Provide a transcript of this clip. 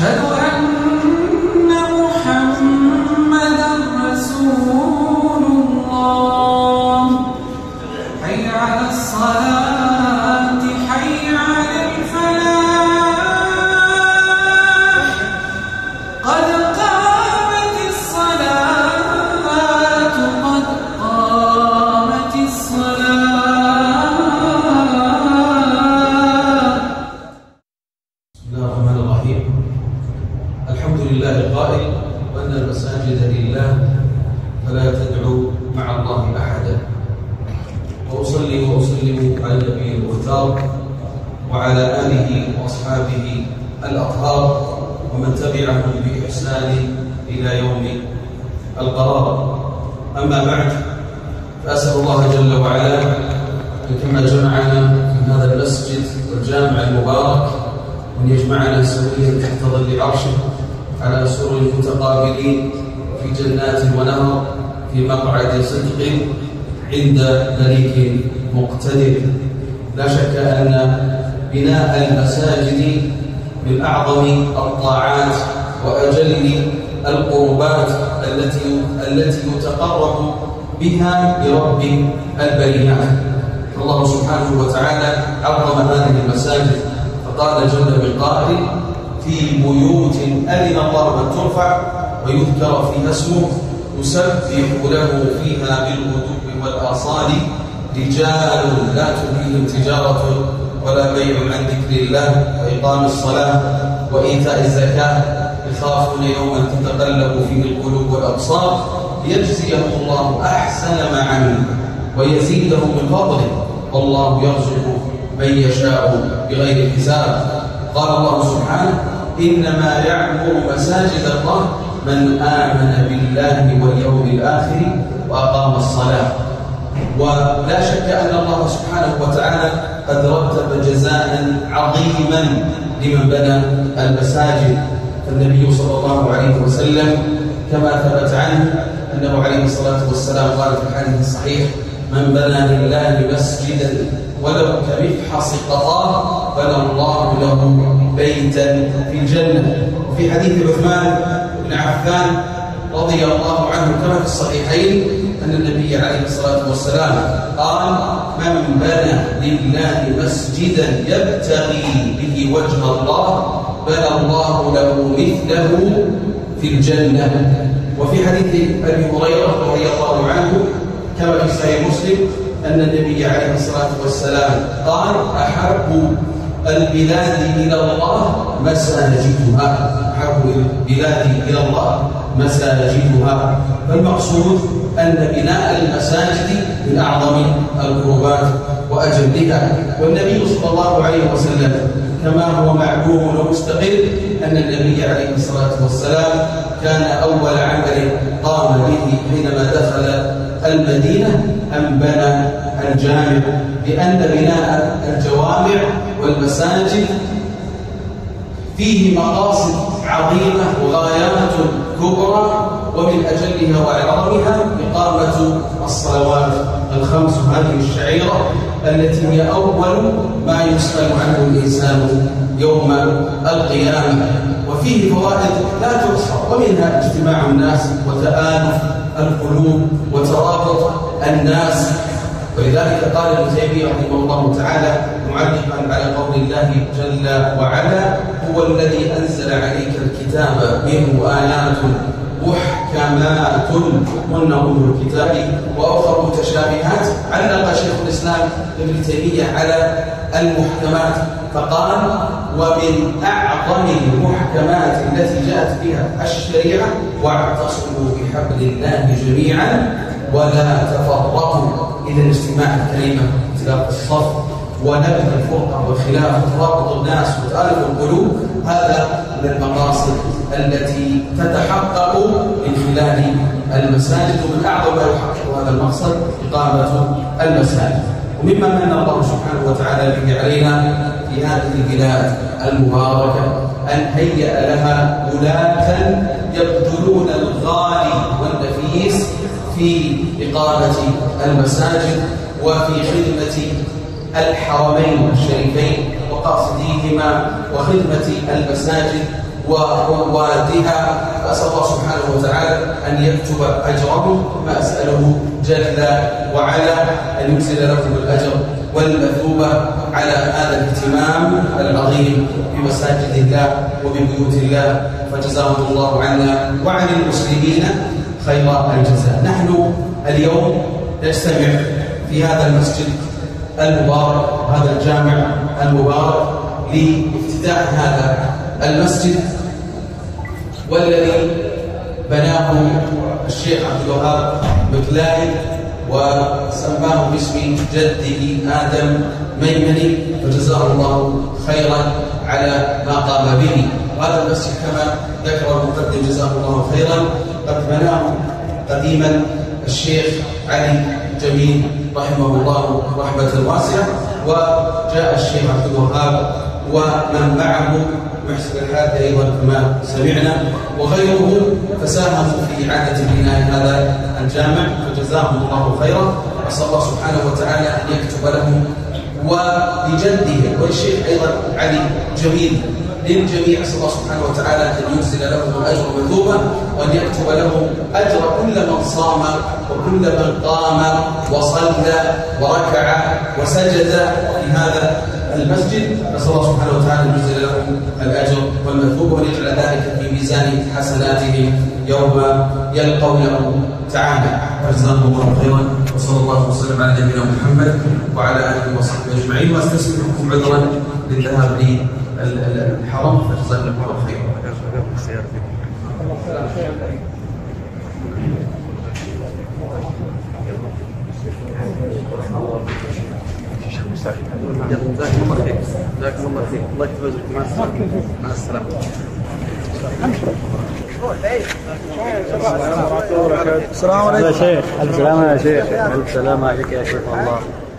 أشهد أن محمداً رسول الله. حي على الصلاة، حي على الفلاح، قد قامت الصلاة، قد قامت الصلاة. القائل وأن المساجد لله فلا تدعو مع الله أحدا. وأصلي وأسلم على النبي المختار وعلى آله وأصحابه الأطهار ومن تبعهم بإحسان إلى يوم القرار. أما بعد، فأسأل الله جل وعلا كما جمعنا في هذا المسجد والجامع المبارك أن يجمعنا سويا تحت ظل عرشه على سرر المتقابلين في جنات ونهر في مقعد صدق عند مليك مقتدر. لا شك أن بناء المساجد من أعظم الطاعات وأجل القربات التي يتقرب بها برب البريات. الله سبحانه وتعالى عظم هذه المساجد فقال جل من قائل: في بيوت أذن الله أن ترفع ويذكر فيها اسمه يسبح له فيها بالغدو والآصال رجال لا تلهيهم تجارة ولا بيع عن ذكر الله وإقام الصلاة وإيتاء الزكاة يخافون يوما تتقلب فيه القلوب والأبصار ليجزيهم الله أحسن ما عملوا ويزيدهم من فضله والله يرزق من يشاء بغير حساب. قال الله سبحانه: إنما يعمر مساجد الله من آمن بالله واليوم الآخر وأقام الصلاة. ولا شك أن الله سبحانه وتعالى قد رتب جزاء عظيما لمن بنى المساجد. فالنبي صلى الله عليه وسلم كما ثبت عنه أنه عليه الصلاة والسلام قال في الحديث الصحيح: من بنى لله مسجدا ولو كمفحص قطاء بنى الله له بيتا في الجنة. وفي حديث عثمان بن عفان رضي الله عنه كما في الصحيحين أن النبي عليه الصلاة والسلام قال: من بنى لله مسجدا يبتغي به وجه الله بنى الله له مثله في الجنة. وفي حديث أبي هريرة رضي الله عنه كما في صحيح مسلم أن النبي عليه الصلاة والسلام قال: أحب البلاد إلى الله مساجدها. أحب البلاد إلى الله مساجدها. فالمقصود أن بناء المساجد من أعظم القربات وأجلها. والنبي صلى الله عليه وسلم كما هو معلوم ومستقل أن النبي عليه الصلاة والسلام كان أول عمل قام به حينما دخل المدينة أن بنى الجامع، لأن بناء الجوامع والمساجد فيه مقاصد عظيمة وغايات كبرى، ومن أجلها وعظمها إقامة الصلوات الخمس. هذه الشعيرة التي هي أول ما يسأل عنه الإنسان يوم القيامة، وفيه فوائد لا تحصى، ومنها اجتماع الناس وتآلف القلوب وترابط الناس. ولذلك قال ابن تيمية رحمه الله تعالى معلقا على قول الله جل وعلا: هو الذي أنزل عليك الكتاب منه آيات محكمات هن أم الكتاب وأخر متشابهات. علق شيخ الإسلام ابن تيمية على المحكمات فقال: ومن أعظم المحكمات التي جاءت بها الشريعة: واعتصموا بحبل الله جميعا ولا تفرقوا. إذا اجتماع الكلمة، اختلاف الصف، ونبذ الفرقة والخلاف، وترابط الناس وتألف القلوب، هذا من المقاصد التي تتحقق من خلال المساجد. ومن أعظم ما يحقق هذا المقصد إقامة المساجد. ومما من الله سبحانه وتعالى به علينا في هذه البلاد المباركة أن هيأ لها ولاة يبذلون الغالي والنفيس في إقامة المساجد وفي خدمة الحرمين الشريفين. وقاصديهما وخدمة المساجد وروادها. فأسأل الله سبحانه وتعالى أن يكتب أجرهم، فأسأله جل وعلا أن ينزل لكم الأجر والمثوبة على هذا الاهتمام العظيم بمساجد الله وببيوت الله، فجزاهم الله عنا وعن المسلمين خير الجزاء. نحن اليوم نجتمع في هذا المسجد المبارك، هذا الجامع المبارك، لافتتاح هذا المسجد والذي بناه الشيخ عبد الوهاب بكلاي وسماه باسم جده آدم ميمني، فجزاه الله خيرا على ما قام به. وهذا المسجد كما ذكر المقدم جزاه الله خيرا قد بناه قديما الشيخ علي جميل رحمه الله رحمة واسعة، وجاء الشيخ عبد الوهاب ومن معه محسن الحاد أيضا كما سمعنا وغيره فساهموا في إعادة بناء هذا الجامع، فجزاهم الله خيرا. أسأل الله سبحانه وتعالى أن يكتب لهم ولجده والشيخ أيضا علي جميل للجميع. أسأل الله سبحانه وتعالى أن ينزل لهم الأجر مثوبة وأن يكتب لهم أجر كل من صام وكل من قام وصلى وركع وسجد في هذا المسجد. نسأل الله سبحانه وتعالى أن ينزل لهم الأجر والمثوبة ويجعل ذلك في ميزان حسناتهم يوم يلقونه تعالى. جزاكم الله خيرا، وصلى الله وسلم على نبينا محمد وعلى آله وصحبه أجمعين. واستسلمكم عذرا للذهاب للحرم، فجزاكم الله خيرا. السلام عليكم. السلام عليكم. السلام عليكم يا شيخ الله.